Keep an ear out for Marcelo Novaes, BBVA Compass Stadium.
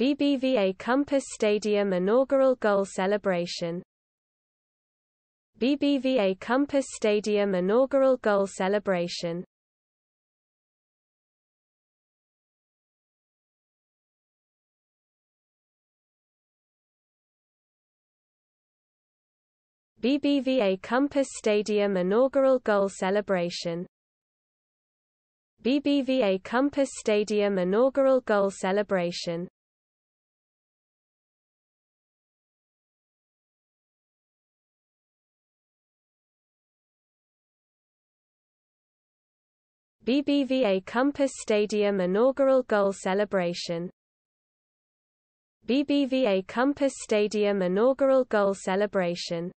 BBVA Compass Stadium inaugural goal celebration. BBVA Compass Stadium inaugural goal celebration. BBVA Compass Stadium inaugural goal celebration. BBVA Compass Stadium inaugural goal celebration. BBVA Compass Stadium inaugural goal celebration. BBVA Compass Stadium inaugural goal celebration.